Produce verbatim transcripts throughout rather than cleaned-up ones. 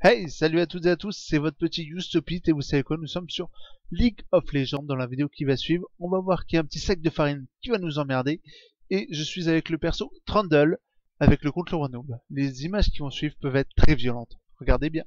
Hey, salut à toutes et à tous, c'est votre petit Youstopit et vous savez quoi, nous sommes sur League of Legends. Dans la vidéo qui va suivre, on va voir qu'il y a un petit sac de farine qui va nous emmerder. Et je suis avec le perso Trundle, avec le compte Le Roi NooB. Les images qui vont suivre peuvent être très violentes, regardez bien.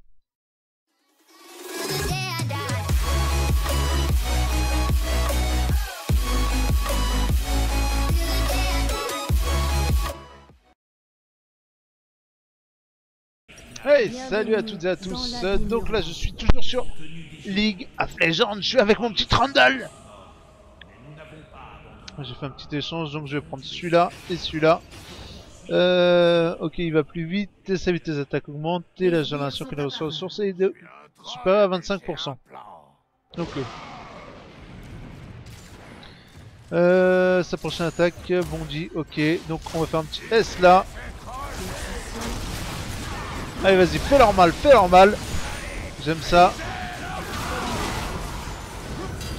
Hey, salut à toutes et à tous. Donc là je suis toujours sur League of Legends, je suis avec mon petit Trundle. J'ai fait un petit échange, donc je vais prendre celui-là et celui-là. Euh, ok, il va plus vite, sa vitesse d'attaque augmente, et là j'ai l'impression qu'il reçoit aux sources et de supérieur à vingt-cinq pour cent. Ok. Euh, sa prochaine attaque, bondit, ok, donc on va faire un petit S là. Allez, vas-y, fais leur mal, fais leur mal. J'aime ça.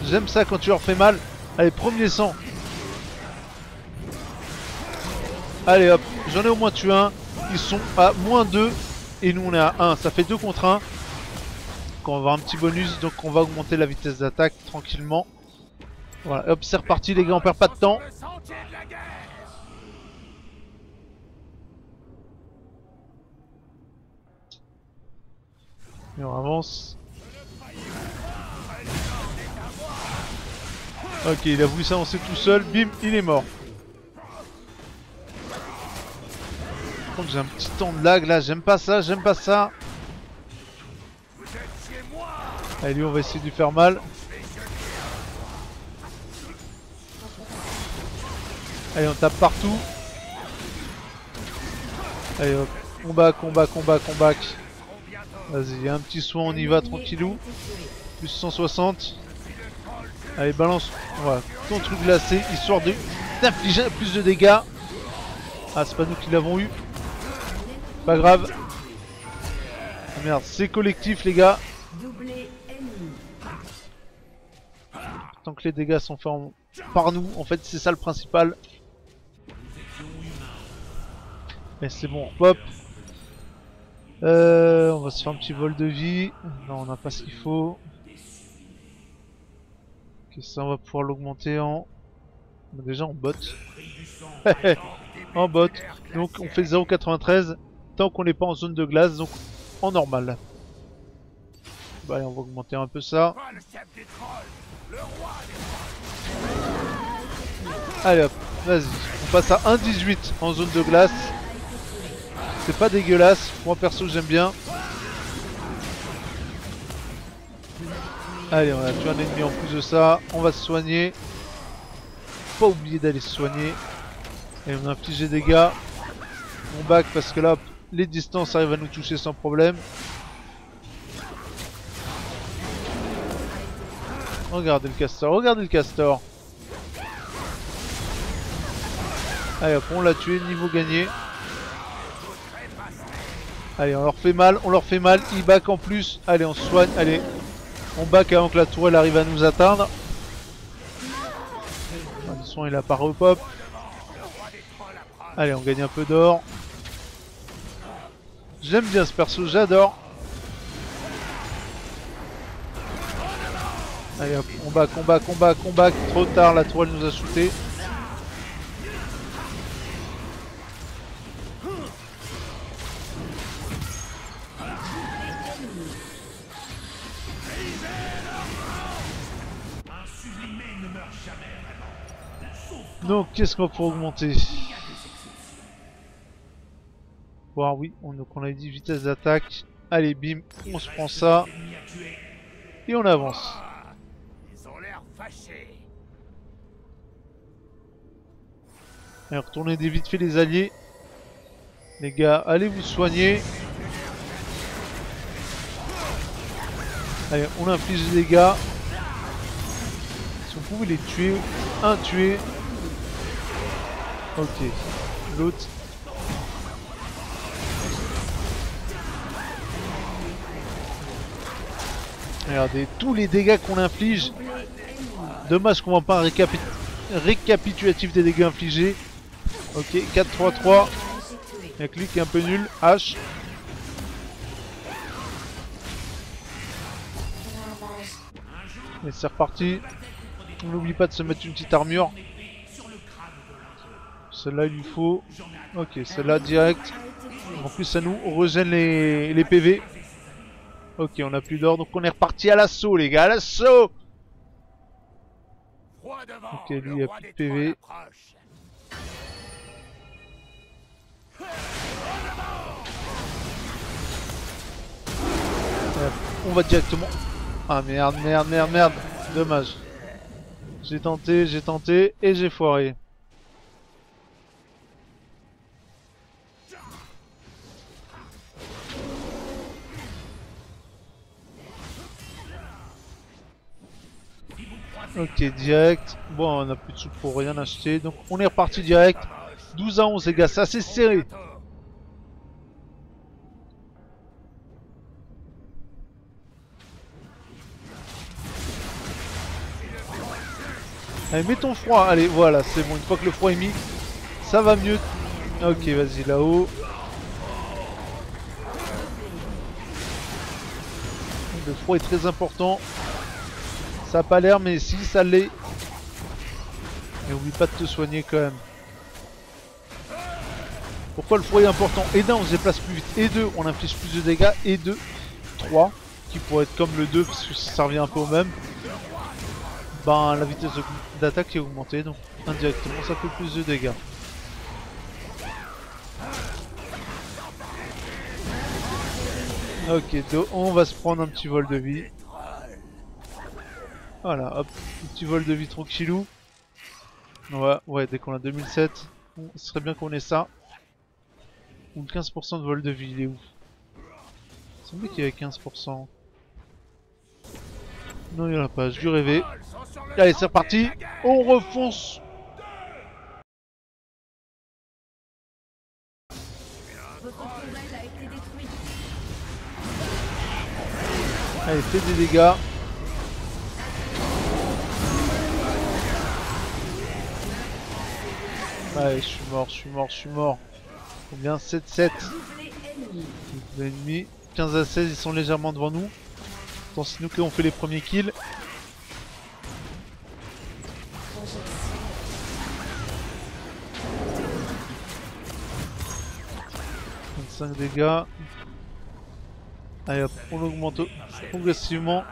J'aime ça quand tu leur fais mal. Allez, premier sang. Allez, hop, j'en ai au moins tué un. Ils sont à moins deux. Et nous, on est à un. Ça fait deux contre un. Donc, on va avoir un petit bonus. Donc, on va augmenter la vitesse d'attaque tranquillement. Voilà, hop, c'est reparti, les gars, on perd pas de temps. Et on avance. Ok, il a voulu s'avancer tout seul, bim, il est mort. Par contre j'ai un petit temps de lag là, j'aime pas ça, j'aime pas ça. Allez, lui on va essayer de lui faire mal. Allez, on tape partout. Allez hop, combat, combat, combat, combat. Vas-y, un petit soin, on y va tranquillou. Plus cent soixante. Allez, balance. Voilà, ton truc glacé, histoire de d'infliger plus de dégâts. Ah, c'est pas nous qui l'avons eu. Pas grave. Ah, merde, c'est collectif, les gars. Tant que les dégâts sont faits en... par nous, en fait, c'est ça le principal. Mais c'est bon, on pop. Euh, on va se faire un petit vol de vie. Non, on n'a pas ce qu'il faut. Ok, ça on va pouvoir l'augmenter en... Déjà en bot. En bot. Donc on fait zéro virgule quatre-vingt-treize tant qu'on n'est pas en zone de glace, donc en normal. Bah allez, on va augmenter un peu ça. Allez hop, vas-y. On passe à un virgule dix-huit en zone de glace. C'est pas dégueulasse, moi perso j'aime bien. Allez, on a tué un ennemi en plus de ça, on va se soigner. Pas oublier d'aller se soigner. Et on a infligé des dégâts. On back parce que là les distances arrivent à nous toucher sans problème. Regardez le castor, regardez le castor. Allez hop, on l'a tué, niveau gagné. Allez, on leur fait mal, on leur fait mal, ils back en plus. Allez, on soigne, allez. On back avant que la tourelle arrive à nous atteindre. Le son il apparaît au pop. Allez, on gagne un peu d'or. J'aime bien ce perso, j'adore. Allez hop, on back, on back, on back, on back. Trop tard, la tourelle nous a shooté. Donc qu'est-ce qu'on va pouvoir augmenter? Voir, oui, on, donc on a dit vitesse d'attaque. Allez, bim, on se prend ça. Et on avance. Allez, retournez des vite fait les alliés. Les gars, allez vous soigner. Allez, on inflige des dégâts. Si on pouvait les tuer, un tué. Ok, l'autre. Regardez, tous les dégâts qu'on inflige. Dommage qu'on ne voit pas un récapi récapitulatif des dégâts infligés. Ok, quatre trois trois. Un clic un peu nul, H. Mais c'est reparti. On n'oublie pas de se mettre une petite armure. Celle-là, il lui faut. Ok, celle-là, direct. En plus, ça nous régène les, les P V. Ok, on n'a plus d'or. Donc, on est reparti à l'assaut, les gars. À l'assaut. Ok, lui, il n'y a plus de P V. On va directement... Ah merde, merde, merde, merde. Dommage. J'ai tenté, j'ai tenté et j'ai foiré. Ok, direct. Bon, on n'a plus de sous pour rien acheter. Donc on est reparti direct. douze à onze les gars, ça c'est serré. Allez, mets ton froid. Allez, voilà, c'est bon. Une fois que le froid est mis, ça va mieux. Ok, vas-y, là-haut. Le froid est très important. Ça n'a pas l'air, mais si, ça l'est. Et oublie pas de te soigner quand même. Pourquoi le froid est important? Et d'un, on se déplace plus vite. Et deux, on inflige plus de dégâts. Et deux, trois, qui pourrait être comme le deux, parce que ça revient un peu au même. Ben, la vitesse d'attaque est augmentée, donc indirectement ça fait plus de dégâts. Ok, donc on va se prendre un petit vol de vie. Voilà, hop, un petit vol de vie tranquillou. Ouais, ouais, dès qu'on a deux mille sept, ce serait bien qu'on ait ça. Ou quinze pour cent de vol de vie, il est où? Il semblait qu'il y avait quinze pour cent. Non, il n'y en a pas, je dû rêver. Allez, c'est reparti, on refonce. Allez, fais des dégâts. Allez, je suis mort, je suis mort, je suis mort. Combien? Sept sept. L'ennemi, quinze à seize, ils sont légèrement devant nous. C'est nous qui avons fait les premiers kills. vingt-cinq dégâts. Allez hop, on augmente progressivement.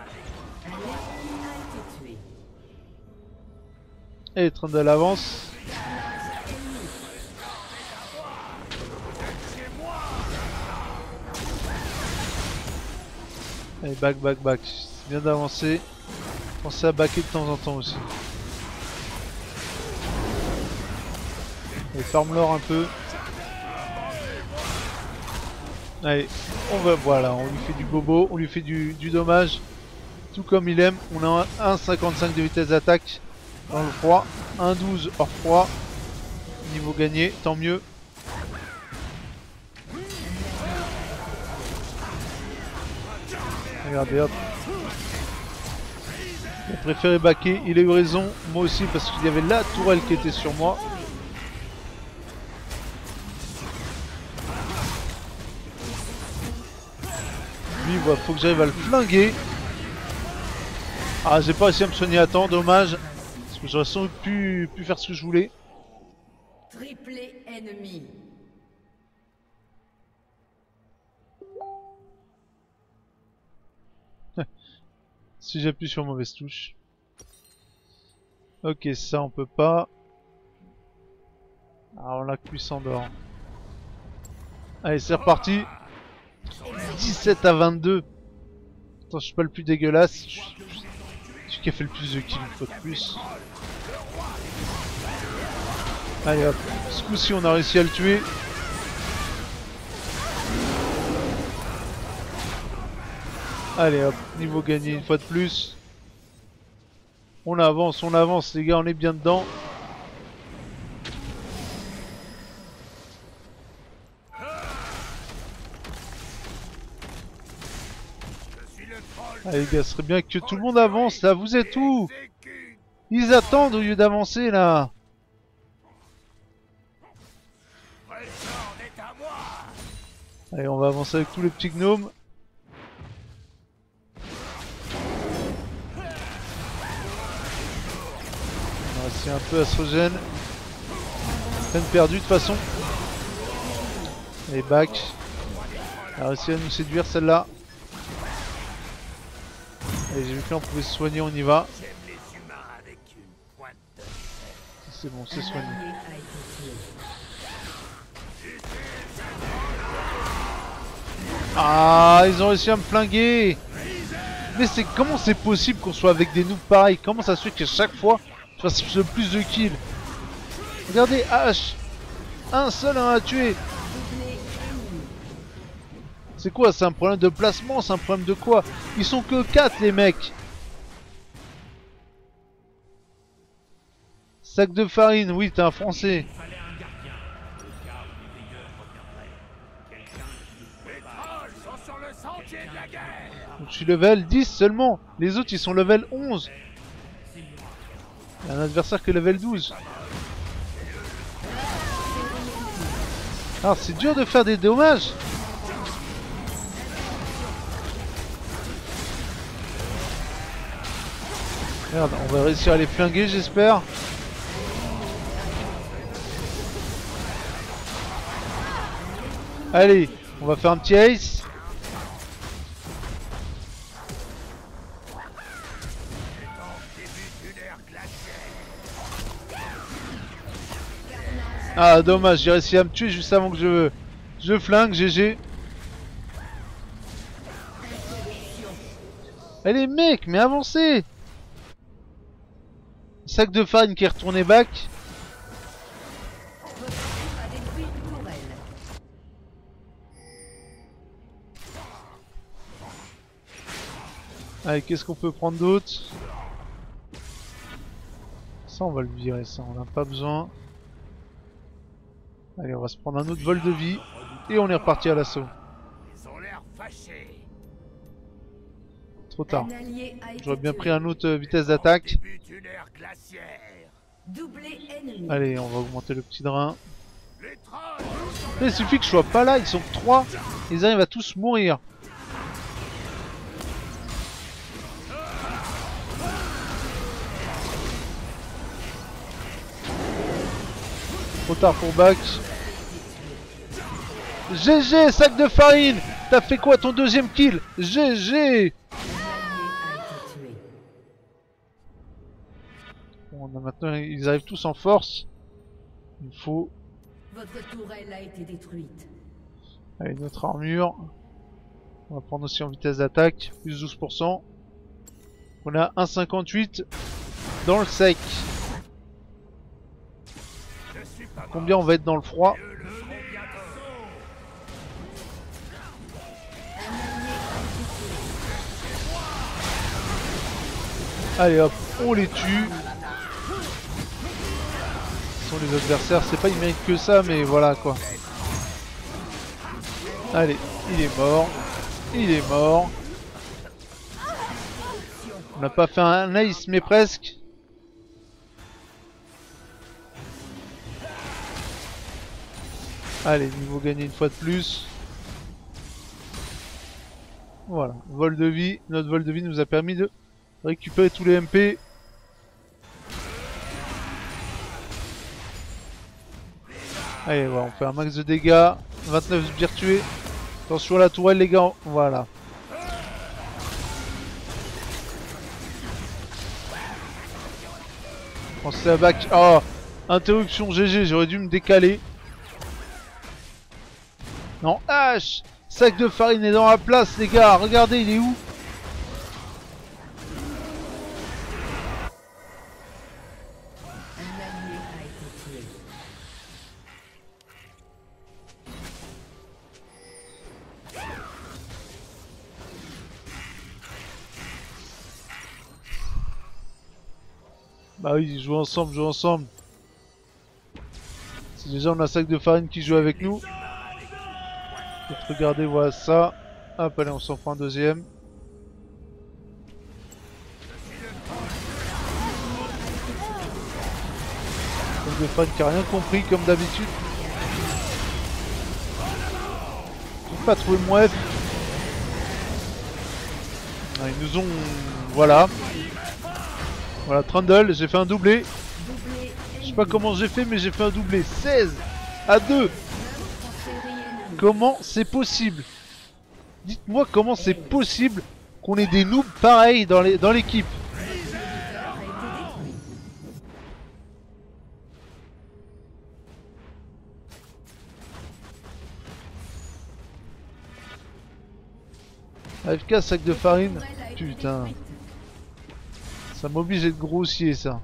Et Trundle avance. Allez, back, back, back. C'est bien d'avancer. Pensez à backer de temps en temps aussi. Allez, farm l'or un peu. Allez, on va, voilà, on lui fait du bobo, on lui fait du, du dommage. Tout comme il aime. On a un un virgule cinquante-cinq de vitesse d'attaque dans le froid. un virgule douze hors froid. Niveau gagné, tant mieux. Regardez, hop. Il a préféré backer, il a eu raison, moi aussi parce qu'il y avait la tourelle qui était sur moi. Lui, il faut que j'arrive à le flinguer. Ah, j'ai pas réussi à me soigner à temps, dommage. Parce que j'aurais sans doute pu, pu faire ce que je voulais. Triplé ennemi. Si j'appuie sur mauvaise touche. Ok, ça on peut pas. Ah, on l'a cuissant d'or. Allez, c'est reparti. dix-sept à vingt-deux. Attends, je suis pas le plus dégueulasse. Je suis celui qui a fait le plus de kills une fois de plus. Allez hop. Ce coup-ci, on a réussi à le tuer. Allez hop, niveau gagné une fois de plus. On avance, on avance les gars, on est bien dedans. Allez les gars, ce serait bien que tout le monde avance là, vous êtes où? Ils attendent au lieu d'avancer là. Allez, on va avancer avec tous les petits gnomes. C'est un peu astrogène. Peine perdue de toute façon. Et back. Elle a réussi à nous séduire celle-là. Et j'ai vu que là on pouvait se soigner, on y va. C'est bon, c'est soigné. Ah, ils ont réussi à me flinguer. Mais c'est comment c'est possible qu'on soit avec des noobs pareils? Comment ça se fait qu'à chaque fois je fasse le plus de kills? Regardez, H, un seul à tuer. C'est quoi? C'est un problème de placement? C'est un problème de quoi? Ils sont que quatre les mecs. Sac de farine, oui t'es un français. Je suis level dix seulement. Les autres ils sont level onze. Il y a un adversaire qui est level douze. Alors c'est dur de faire des dommages. Merde, on va réussir à les flinguer j'espère. Allez, on va faire un petit ace. Ah dommage, j'ai réussi à me tuer juste avant que je je flingue, G G. Allez mec, mais avancez. Sac de farine qui est retourné back. Allez, qu'est-ce qu'on peut prendre d'autre? Ça on va le virer, ça on n'a pas besoin. Allez, on va se prendre un autre vol de vie et on est reparti à l'assaut. Trop tard. J'aurais bien pris un autre vitesse d'attaque. Allez, on va augmenter le petit drain. Et il suffit que je sois pas là, ils sont que trois. Ils arrivent à tous mourir. Trop tard pour back. G G, sac de farine. T'as fait quoi ton deuxième kill? G G. On a maintenant, ils arrivent tous en force. Il faut. Votre tourelle a été détruite. Allez, notre armure. On va prendre aussi en vitesse d'attaque, plus douze pour cent. On a un virgule cinquante-huit dans le sec. Combien on va être dans le froid? Allez hop, on les tue. Ce sont les adversaires, c'est pas ils méritent que ça, mais voilà quoi. Allez, il est mort. Il est mort. On n'a pas fait un ace, mais presque. Allez, niveau gagné une fois de plus. Voilà, vol de vie. Notre vol de vie nous a permis de récupérer tous les M P. Allez, voilà, on fait un max de dégâts. vingt-neuf sbires tués. Attention à la tourelle, les gars. Voilà. Pensez à back. Oh, interruption G G, j'aurais dû me décaler. Non, H, sac de farine est dans la place les gars, regardez il est où? Bah oui, ils jouent ensemble, jouent ensemble. C'est déjà on a un sac de farine qui joue avec nous. Regardez, voilà ça. Hop, allez, on s'en prend un deuxième. Le fan qui a rien compris, comme d'habitude. J'ai pas trouvé mon F. Ah, ils nous ont. Voilà. Voilà, Trundle, j'ai fait un doublé. doublé. Je sais pas comment j'ai fait, mais j'ai fait un doublé. seize à deux. Comment c'est possible? Dites-moi comment c'est possible qu'on ait des noobs pareils dans les, dans l'équipe. A F K, sac de farine. Putain. Ça m'oblige à être grossier, ça.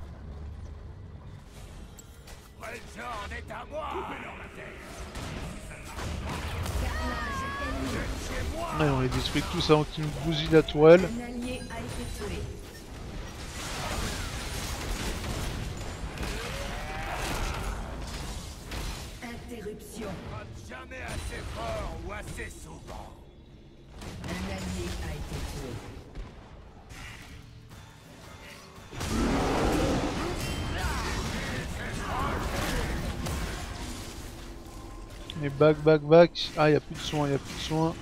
Ouais, on les détruit tous avant qu'ils nous bousillent la tourelle. Interruption. Jamais assez fort ou assez souvent. Un allié a été tué. Mais back, back, back. Ah, y'a plus de soins, y'a plus de soins.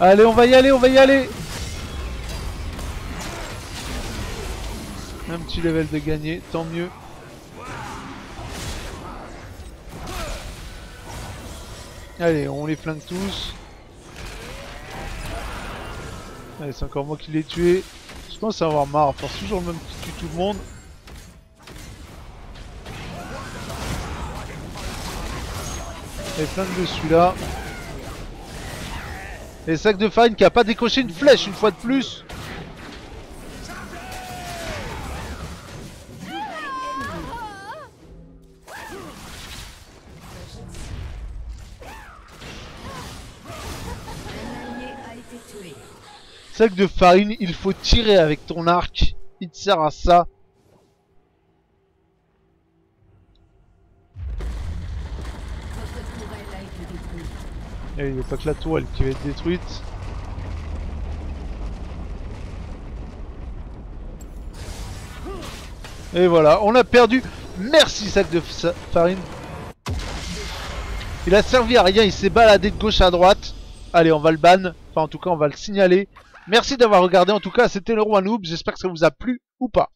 Allez, on va y aller, on va y aller. Un petit level de gagné, tant mieux. Allez, on les flingue tous. Allez, c'est encore moi qui l'ai tué. Je pense avoir marre, force toujours le même qui tue tout le monde. Et flingue de celui-là. Et sac de farine qui a pas décoché une flèche une fois de plus. Sac de farine, il faut tirer avec ton arc. Il te sert à ça. Et il n'y a pas que la toile qui va être détruite. Et voilà, on a perdu. Merci sac de farine. Il a servi à rien, il s'est baladé de gauche à droite. Allez, on va le ban. Enfin, en tout cas, on va le signaler. Merci d'avoir regardé. En tout cas, c'était le Roi Noob. J'espère que ça vous a plu ou pas.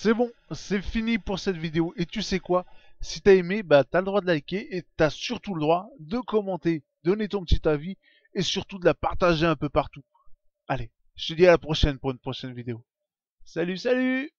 C'est bon, c'est fini pour cette vidéo. Et tu sais quoi? Si t'as aimé, bah t'as le droit de liker et t'as surtout le droit de commenter, donner ton petit avis et surtout de la partager un peu partout. Allez, je te dis à la prochaine pour une prochaine vidéo. Salut, salut!